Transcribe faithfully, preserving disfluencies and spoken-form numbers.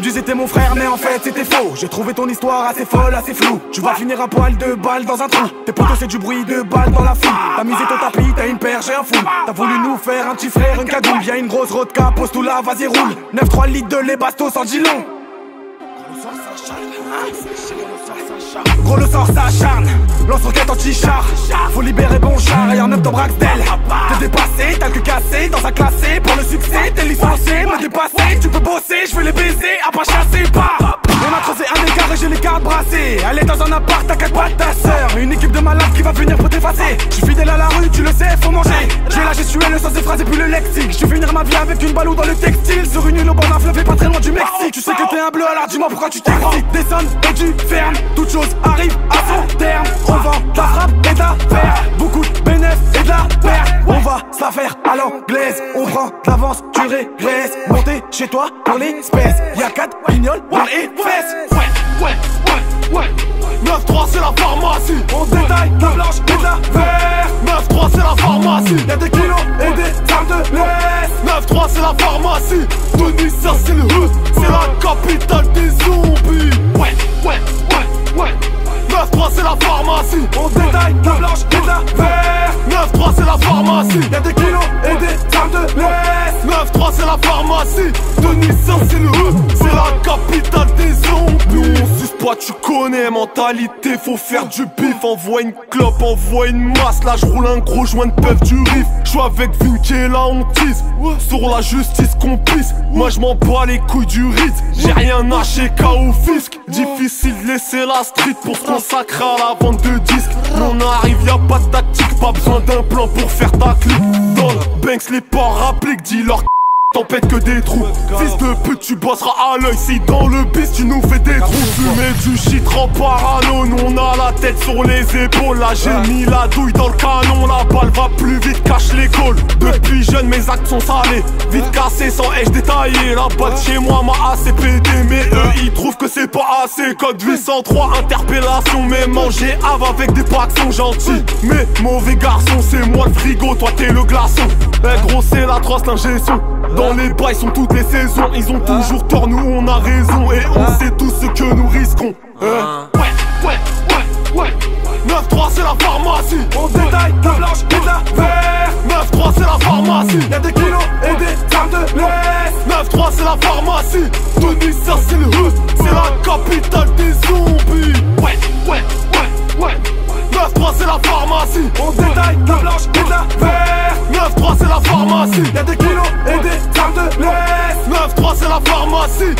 me disais t'es mon frère mais en fait c'était faux. J'ai trouvé ton histoire assez folle, assez floue. Tu vas finir à poil de balles dans un trou. Tes potos c'est du bruit de balles dans la foule. T'as misé ton tapis, t'as une paire, j'ai un fou. T'as voulu nous faire un petit frère, une cagoule. Y'a une grosse rodka, pose tout là, vas-y roule. neuf trois litres de les bastos sans gilon. Gros le sort s'acharne, lance roquette anti-char. Faut libérer bon char et un neuf dans Braxdel. T'es dépassé, t'as le cul cassé, dans un classé. Pour le succès, t'es licencié, me dépasser. Tu peux bosser, je vais les baiser, à pas chasser, pas. On a creusé un écart et j'ai les cartes brassées. Elle est dans un appart, t'as quatre pattes ta sœur. Une équipe de malades qui va venir pour t'effacer. J'suis fidèle à la rue, tu le sais, faut manger. J'ai la gestuelle, le sens des phrases et puis le lexique. J'vais finir ma vie avec une balou dans le textile. Sur une île au bord d'un fleuve et pas très loin du Mexique. Tu sais que t'es un bleu, alors dis-moi pourquoi tu t'excites. Des sonnes et tu fermes, toute chose arrive à son terme. On vend de la frappe et de la paire, beaucoup de bénéfices et de la perte. On va se la faire à l'anglaise. On prend de l'avance, tu régresses. Monter chez toi dans l'espèce. Y'a quatre guignols dans les fesses. Ouais, ouais, ouais, ouais. neuf trois c'est la pharmacie. On détaille la blanche et de la verte. neuf trois c'est la pharmacie. Y'a des kilos et des armes de l'Est. neuf trois c'est la pharmacie. Denis, ça c'est le hood. C'est la capitale des zombies. Ouais, ouais, ouais, ouais. neuf trois c'est la pharmacie. On détaille la blanche et de la verte. neuf trois c'est la pharmacie. Y'a des kilos et des armes de l'Est. neuf trois c'est la pharmacie. Denis, ça c'est le hood. C'est la capitale des zombies. Nous on suce pas, tu connais, mentalité. Faut faire du bif. Envoie une clope, envoie une masse. Là j'roule un gros joint de peuf du riff. J'suis avec Vinke et la hantise. Sur la justice complice. Moi j'm'en bats les couilles du Ritz. J'ai rien à chez K O Fisc. Difficile de laisser la street pour se consacrer à la vente de disques. On arrive, y'a pas de tactique, pas besoin d'un plan pour faire ta clique. Dans le Banks, les ports appliquent, dis-leur t'empêtes que des trous. Fils de pute, tu bosseras à l'œil. Si dans le bis, tu nous fais des trous. Fumer du shit, en parano. Nous on a la tête sur les épaules. Là j'ai mis la douille dans le canon. La balle va plus vite, cache les goals. Depuis jeune, mes actes sont salés. Vite cassé, sans hache détaillée. La balle chez moi m'a assez pété. Mais eux, ils trouvent que c'est pas assez. Code huit cent trois, interpellation. Mais manger av avec des packs sont gentils. Mais mauvais garçon, c'est moi le frigo. Toi t'es le glaçon. Eh gros, c'est l'atroce l'ingé son. Dans les bras ils sont toutes les saisons. Ils ont toujours tort, nous on a raison. Et on sait tous ce que nous risquons. Ouais, ouais, ouais, ouais. neuf trois c'est la pharmacie. On détaille la blanche et la verte. neuf trois c'est la pharmacie. Y'a des kilos et des armes de l'Est. neuf trois c'est la pharmacie. Denis, ça c'est le hood. C'est la capitale des zombies. Ouais, ouais, ouais, ouais. neuf trois c'est la pharmacie. On détaille la blanche et de la verte. neuf trois c'est la pharmacie. Y'a des kilos et des armes de l'Est. neuf trois c'est la pharmacie.